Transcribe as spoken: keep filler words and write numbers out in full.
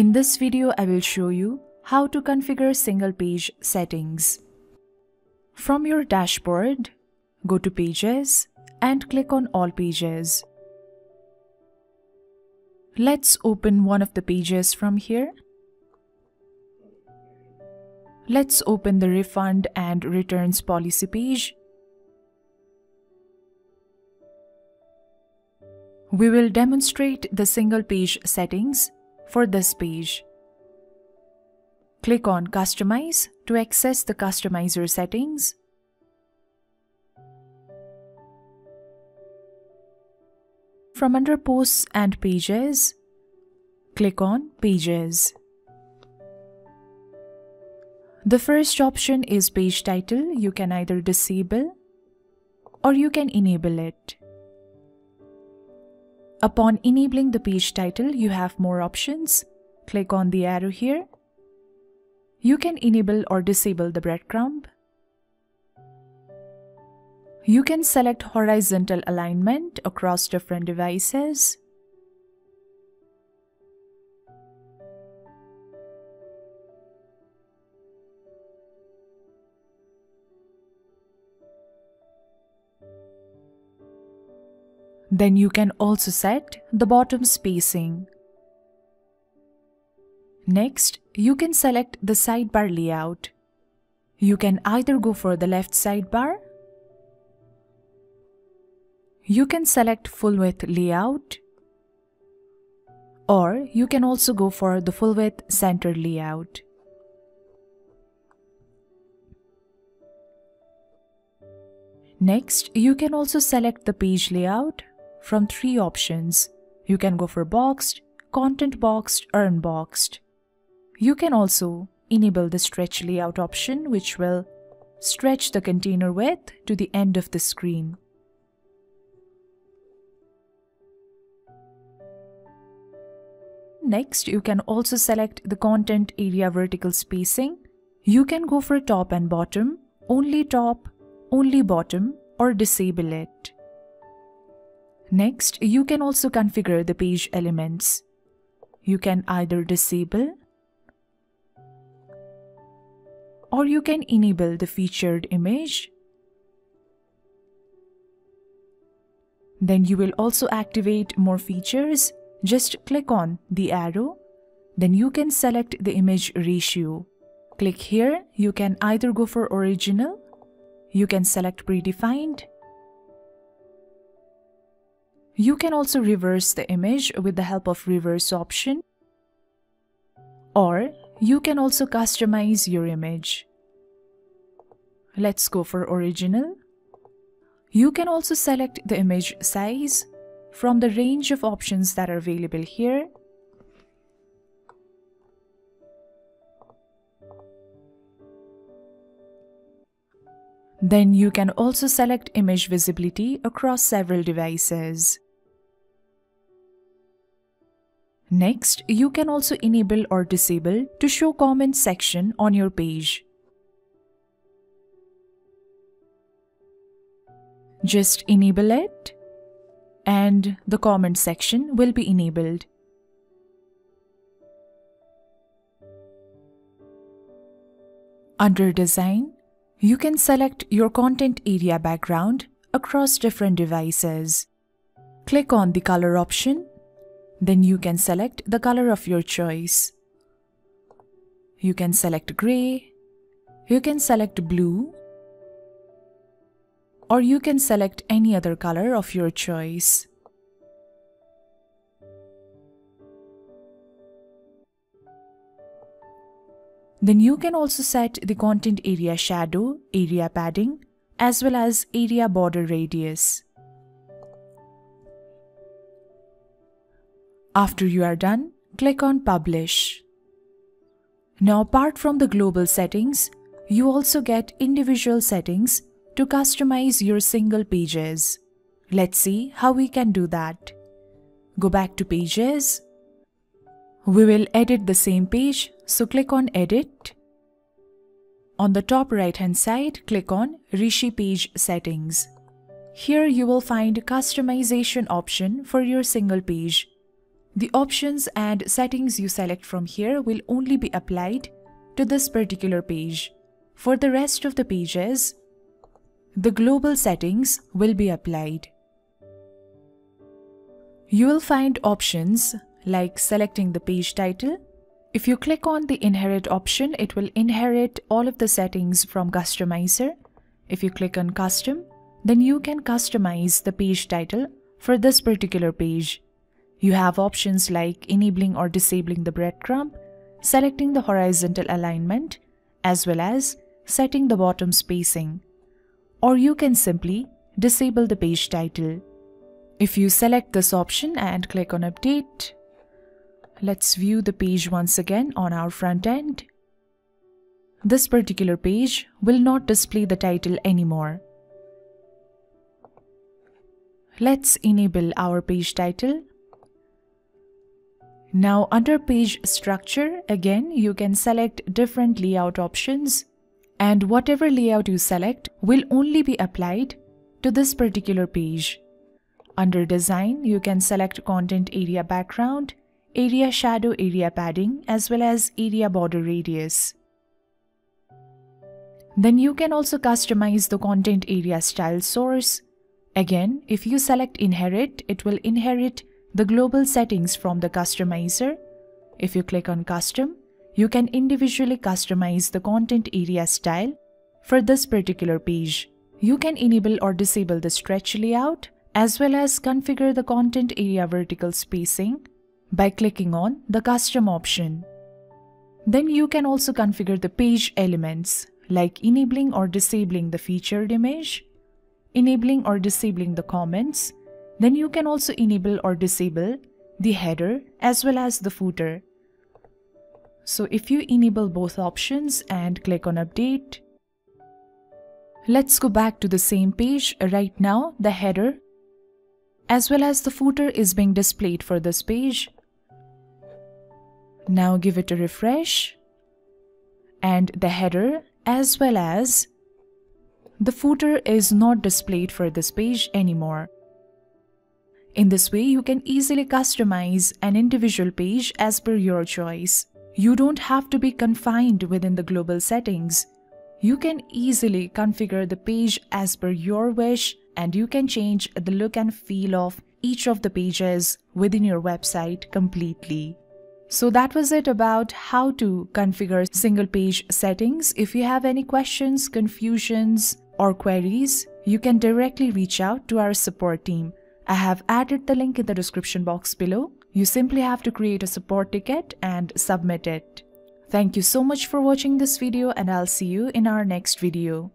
In this video, I will show you how to configure single page settings. From your dashboard, go to Pages and click on All Pages. Let's open one of the pages from here. Let's open the Refund and Returns Policy page. We will demonstrate the single page settings for this page. Click on Customize to access the customizer settings. From under Posts and Pages, click on Pages. The first option is Page Title. You can either disable or you can enable it. Upon enabling the page title, you have more options. Click on the arrow here. You can enable or disable the breadcrumb. You can select horizontal alignment across different devices. Then you can also set the bottom spacing. Next, you can select the sidebar layout. You can either go for the left sidebar. You can select full width layout. Or you can also go for the full width center layout. Next, you can also select the page layout from three options. You can go for boxed, content boxed, or unboxed. You can also enable the stretch layout option, which will stretch the container width to the end of the screen. Next, you can also select the content area vertical spacing. You can go for top and bottom, only top, only bottom, or disable it. Next, you can also configure the page elements. You can either disable or you can enable the featured image. Then you will also activate more features. Just click on the arrow. Then you can select the image ratio. Click here. You can either go for original. You can select predefined. You can also reverse the image with the help of reverse option, or you can also customize your image. Let's go for original. You can also select the image size from the range of options that are available here. Then you can also select image visibility across several devices. Next, you can also enable or disable to show comment section on your page. Just enable it, and the comment section will be enabled. Under Design, you can select your content area background across different devices. Click on the color option. Then you can select the color of your choice. You can select gray. You can select blue. Or you can select any other color of your choice. Then you can also set the content area shadow, area padding, as well as area border radius. After you are done, click on Publish. Now, apart from the global settings, you also get individual settings to customize your single pages. Let's see how we can do that. Go back to Pages. We will edit the same page, so click on Edit. On the top right hand side, click on Rishi Page Settings. Here you will find customization option for your single page. The options and settings you select from here will only be applied to this particular page. For the rest of the pages, the global settings will be applied. You will find options like selecting the page title. If you click on the inherit option, it will inherit all of the settings from Customizer. If you click on Custom, then you can customize the page title for this particular page. You have options like enabling or disabling the breadcrumb, selecting the horizontal alignment, as well as setting the bottom spacing. Or you can simply disable the page title. If you select this option and click on Update, let's view the page once again on our front end. This particular page will not display the title anymore. Let's enable our page title. Now under page structure, again you can select different layout options, and whatever layout you select will only be applied to this particular page. Under design, you can select content area background, area shadow, area padding, as well as area border radius. Then you can also customize the content area style source. Again, if you select inherit, it will inherit the global settings from the customizer. If you click on Custom, you can individually customize the content area style for this particular page. You can enable or disable the stretch layout, as well as configure the content area vertical spacing by clicking on the Custom option. Then you can also configure the page elements, like enabling or disabling the featured image, enabling or disabling the comments. Then you can also enable or disable the header as well as the footer. So if you enable both options and click on Update, let's go back to the same page. Right now, the header as well as the footer is being displayed for this page. Now give it a refresh, and the header as well as the footer is not displayed for this page anymore. In this way, you can easily customize an individual page as per your choice. You don't have to be confined within the global settings. You can easily configure the page as per your wish, and you can change the look and feel of each of the pages within your website completely. So that was it about how to configure single page settings. If you have any questions, confusions, or queries, you can directly reach out to our support team. I have added the link in the description box below. You simply have to create a support ticket and submit it. Thank you so much for watching this video, and I'll see you in our next video.